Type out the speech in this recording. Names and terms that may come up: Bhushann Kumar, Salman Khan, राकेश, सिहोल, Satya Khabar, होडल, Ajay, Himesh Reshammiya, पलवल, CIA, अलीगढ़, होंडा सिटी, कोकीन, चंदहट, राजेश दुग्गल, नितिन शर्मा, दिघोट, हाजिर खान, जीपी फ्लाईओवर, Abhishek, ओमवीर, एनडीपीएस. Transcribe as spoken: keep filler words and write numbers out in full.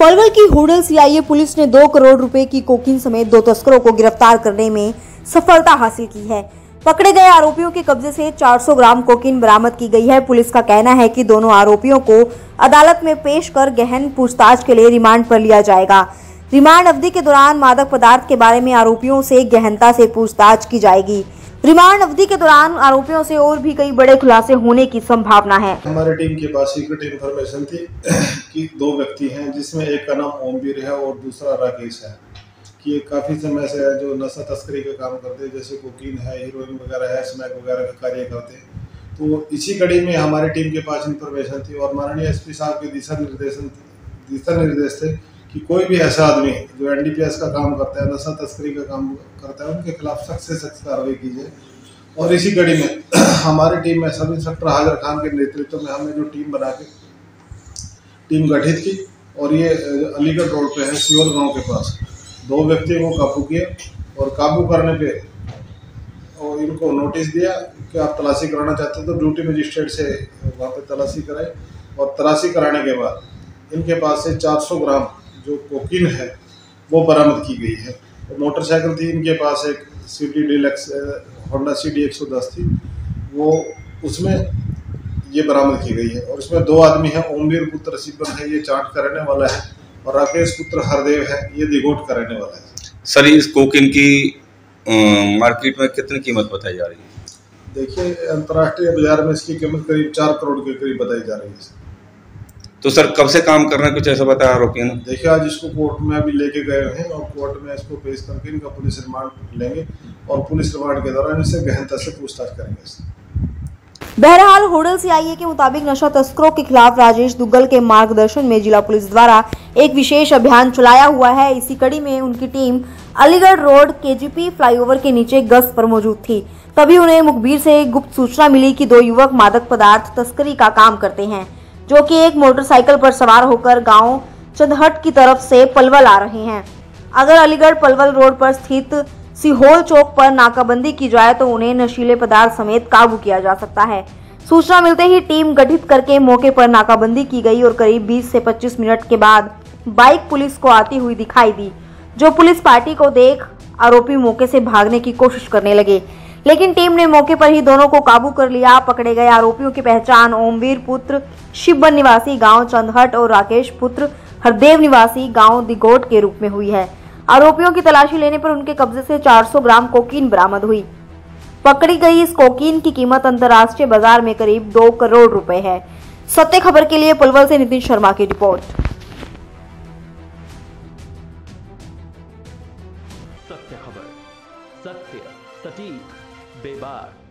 पलवल की होडल CIA police ने दो करोड़ रुपए की कोकीन समेत दो तस्करों को गिरफ्तार करने में सफलता हासिल की है। पकड़े गए आरोपियों के कब्जे से चार सौ ग्राम कोकीन बरामद की गई है। पुलिस का कहना है कि दोनों आरोपियों को अदालत में पेश कर गहन पूछताछ के लिए रिमांड पर लिया जाएगा। रिमांड अवधि के दौरान मादक पदार्थ के बारे में आरोपियों से गहनता से पूछताछ की जाएगी। रिमांड अवधि के दौरान आरोपियों से और भी कई बड़े खुलासे होने की संभावना है। हमारे टीम के पास सीक्रेट इन्फॉर्मेशन थी कि दो व्यक्ति हैं, जिसमें एक का नाम ओमवीर है और दूसरा राकेश है, कि ये काफी समय से जो नशा तस्करी का काम करते हैं, जैसे कोकीन है, हीरोइन वगैरह है, स्मैक वगैरह का कार्य करते हैं। तो इसी कड़ी में हमारी टीम के पास इन्फॉर्मेशन थी और माननीय एस पी साहब के दिशा निर्देशन दिशा निर्देश थे कि कोई भी ऐसा आदमी जो एनडीपीएस का काम करता है, नशा तस्करी का काम करता है, उनके खिलाफ सख्त से सख्त कार्रवाई की जाए। और इसी कड़ी में हमारी टीम में सब इंस्पेक्टर हाजिर खान के नेतृत्व में हमने जो टीम बना के टीम गठित की और ये अलीगढ़ रोड पे है, सिहोल गांव के पास दो व्यक्तियों को काबू किया और काबू करने पर और इनको नोटिस दिया कि आप तलाशी कराना चाहते हो तो ड्यूटी मजिस्ट्रेट से वहाँ पर तलाशी कराए और तलाशी कराने के बाद इनके पास से चार सौ ग्राम जो कोकीन है वो बरामद की गई है। तो मोटरसाइकिल थी इनके पास, एक सिटी डिलक्स होंडा सिटी एक सौ दस थी, वो उसमें ये बरामद की गई है। और इसमें दो आदमी हैं, ओमवीर पुत्र सिपन है, ये चाट का रहने वाला है, और राकेश पुत्र हरदेव है, ये दिघोट का रहने वाला है। सर, इस कोकीन की मार्केट में कितनी कीमत बताई जा रही है? देखिए, अंतर्राष्ट्रीय बाजार में इसकी कीमत करीब चार करोड़ के करीब बताई जा रही है। तो सर, कब से काम करना है, कुछ ऐसा बताया आरोपी ने? देखिए, आज इसको कोर्ट में अभी लेके गए हैं और कोर्ट में इसको पेश करके इनका पुलिस रिमांड लेंगे और पुलिस रिमांड के दौरान इसे गहनता से पूछताछ करेंगे। बहरहाल, होडल सीआईए के मुताबिक नशा तस्करों के खिलाफ राजेश दुग्गल के मार्गदर्शन में जिला पुलिस द्वारा एक विशेष अभियान चलाया हुआ है। इसी कड़ी में उनकी टीम अलीगढ़ रोड के जीपी फ्लाईओवर के नीचे गश्त पर मौजूद थी, तभी उन्हें मुखबिर से गुप्त सूचना मिली कि दो युवक मादक पदार्थ तस्करी का काम करते हैं, जो कि एक मोटरसाइकिल पर सवार होकर गांव चंदहट की तरफ से पलवल आ रहे हैं। अगर अलीगढ़ पलवल रोड पर स्थित सिहोल चौक पर नाकाबंदी की जाए तो उन्हें नशीले पदार्थ समेत काबू किया जा सकता है। सूचना मिलते ही टीम गठित करके मौके पर नाकाबंदी की गई और करीब बीस से पच्चीस मिनट के बाद बाइक पुलिस को आती हुई दिखाई दी, जो पुलिस पार्टी को देख आरोपी मौके से भागने की कोशिश करने लगे, लेकिन टीम ने मौके पर ही दोनों को काबू कर लिया। पकड़े गए आरोपियों की पहचान ओमवीर पुत्र शिवबन निवासी गांव चंदहट और राकेश पुत्र हरदेव निवासी गांव दिघोट के रूप में हुई है। आरोपियों की तलाशी लेने पर उनके कब्जे से चार सौ ग्राम कोकीन बरामद हुई। पकड़ी गई इस कोकीन की कीमत अंतर्राष्ट्रीय बाजार में करीब दो करोड़ रुपए है। सत्य खबर के लिए पलवल से नितिन शर्मा की रिपोर्ट। सत्य खबर, सत्य सटीक बेबाक।